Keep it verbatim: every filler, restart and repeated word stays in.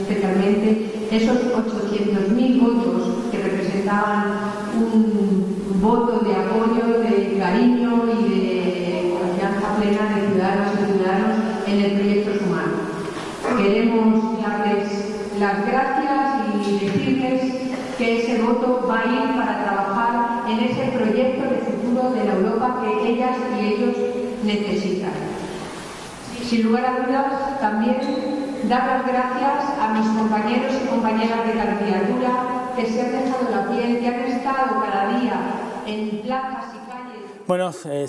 especialmente esos ochocientos mil votos que representaban un voto de apoyo, de cariño y de confianza plena de ciudadanas y ciudadanos en el proyecto Sumar. Queremos darles las gracias y decirles que ese voto va a ir para trabajar en ese proyecto de futuro de la Europa que ellas y ellos necesitan. Sin lugar a dudas, también dar las gracias a mis compañeros y compañeras de candidatura que se han dejado la piel, que han estado cada día en plazas y calles. Bueno, eh...